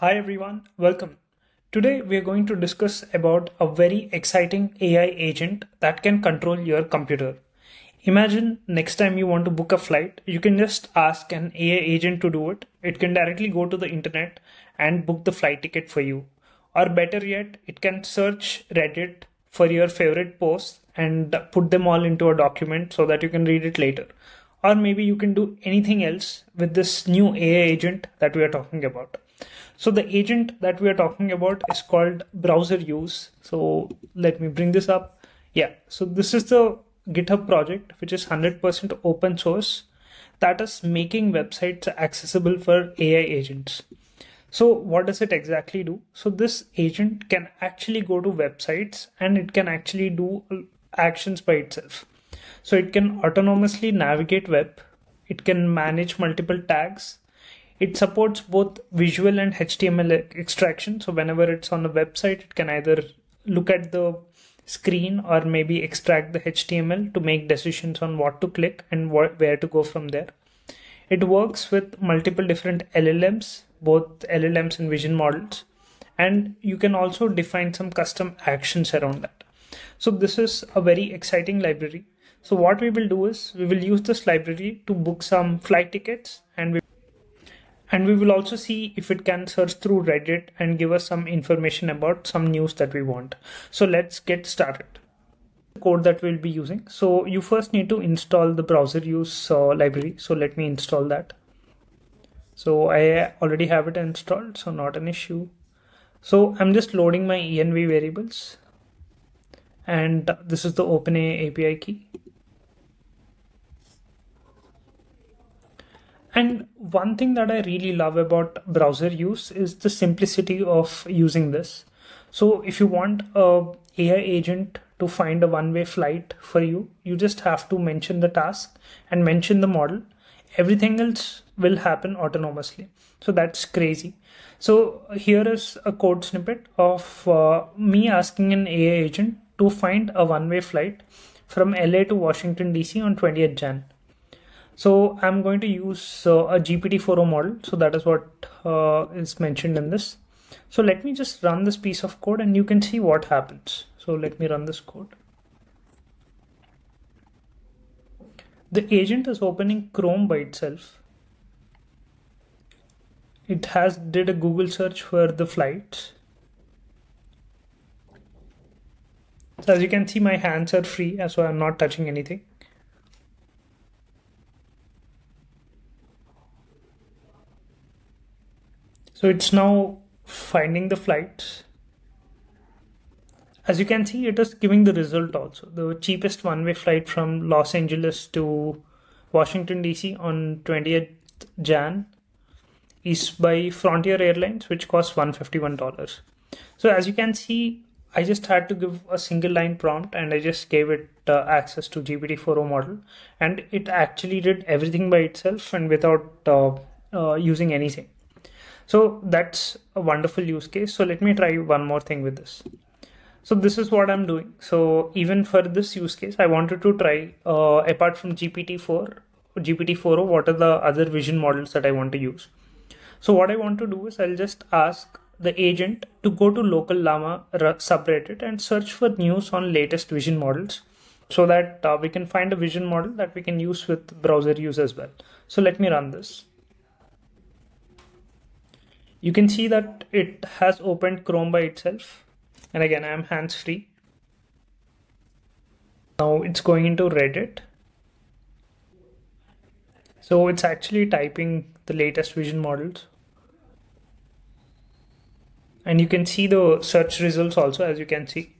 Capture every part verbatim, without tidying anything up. Hi everyone, welcome. Today we are going to discuss about a very exciting A I agent that can control your computer. Imagine next time you want to book a flight, you can just ask an A I agent to do it. It can directly go to the internet and book the flight ticket for you. Or better yet, it can search Reddit for your favorite posts and put them all into a document so that you can read it later. Or maybe you can do anything else with this new A I agent that we are talking about. So the agent that we are talking about is called Browser Use. So let me bring this up. Yeah, so this is the GitHub project, which is one hundred percent open source, that is making websites accessible for A I agents. So what does it exactly do? So this agent can actually go to websites and it can actually do actions by itself. So it can autonomously navigate web, it can manage multiple tags, it supports both visual and H T M L extraction. So whenever it's on a website, it can either look at the screen or maybe extract the H T M L to make decisions on what to click and what, where to go from there. It works with multiple different L L Ms, both L L Ms and vision models, and you can also define some custom actions around that. So this is a very exciting library. So what we will do is we will use this library to book some flight tickets, and we and we will also see if it can search through Reddit and give us some information about some news that we want. So let's get started. The code that we'll be using. So you first need to install the Browser Use uh, library. So let me install that. So I already have it installed, so not an issue. So I'm just loading my env variables. And this is the OpenAI A P I key. And one thing that I really love about Browser Use is the simplicity of using this. So if you want an A I agent to find a one-way flight for you, you just have to mention the task and mention the model. Everything else will happen autonomously. So that's crazy. So here is a code snippet of uh, me asking an A I agent to find a one-way flight from L A to Washington D C on twentieth Jan. So I'm going to use uh, a G P T four o model. So that is what uh, is mentioned in this. So let me just run this piece of code and you can see what happens. So let me run this code. The agent is opening Chrome by itself. It has did a Google search for the flights. So as you can see, my hands are free, so I'm not touching anything. So it's now finding the flights. As you can see, it is giving the result also. The cheapest one-way flight from Los Angeles to Washington D C on twentieth Jan is by Frontier Airlines, which costs one hundred fifty-one dollars. So as you can see, I just had to give a single line prompt and I just gave it uh, access to G P T four o model, and it actually did everything by itself and without uh, uh, using anything. So that's a wonderful use case. So let me try one more thing with this. So this is what I'm doing. So even for this use case, I wanted to try uh, apart from G P T four, G P T four o, what are the other vision models that I want to use? So what I want to do is I'll just ask the agent to go to local llama subreddit and search for news on latest vision models so that uh, we can find a vision model that we can use with Browser Use as well. So let me run this. You can see that it has opened Chrome by itself. And again, I am hands free. Now it's going into Reddit. So it's actually typing the latest vision models. And you can see the search results also, as you can see.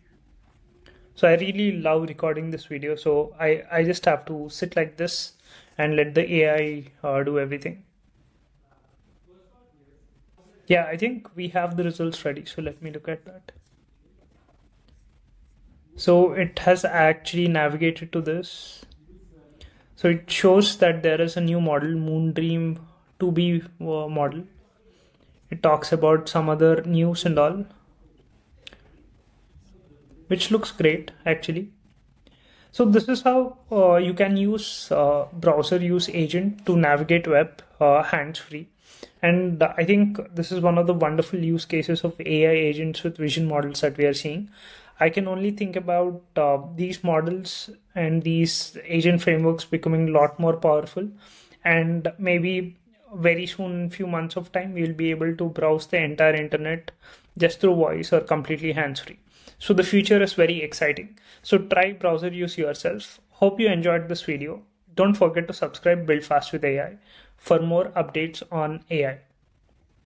So I really love recording this video. So I, I just have to sit like this and let the A I uh, do everything. Yeah, I think we have the results ready. So let me look at that. So it has actually navigated to this. So it shows that there is a new model, Moondream two B uh, model. It talks about some other news and all, which looks great actually. So this is how uh, you can use uh, Browser Use agent to navigate web uh, hands-free. And I think this is one of the wonderful use cases of A I agents with vision models that we are seeing. I can only think about uh, these models and these agent frameworks becoming a lot more powerful. And maybe very soon, in few months of time, we'll be able to browse the entire internet just through voice or completely hands-free. So the future is very exciting. So try browser use yourself. Hope you enjoyed this video. Don't forget to subscribe Build Fast with A I for more updates on A I.